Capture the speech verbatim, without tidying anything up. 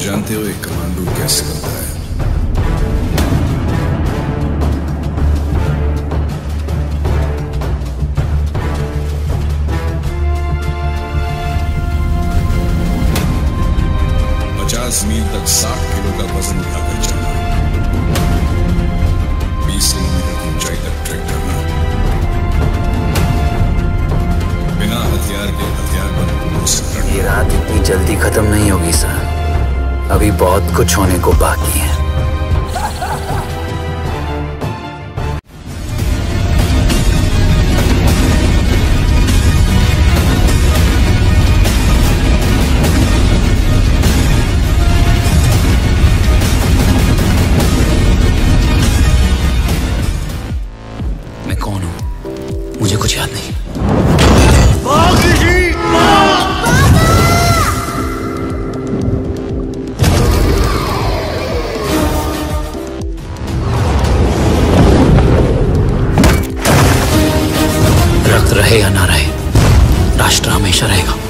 जानते हो एक कमांडो कैसे होता है? पचास मील तक साठ किलो का वजन उठाकर चलना, बीस किलोमीटर ऊंचाई तक ट्रैक करना, बिना हथियार के हथियार पर। ये रात इतनी जल्दी खत्म नहीं होगी सर, अभी बहुत कुछ होने को बाकी है। मैं कौन हूं? मुझे कुछ याद नहीं। रहे या ना रहे, राष्ट्र हमेशा रहेगा।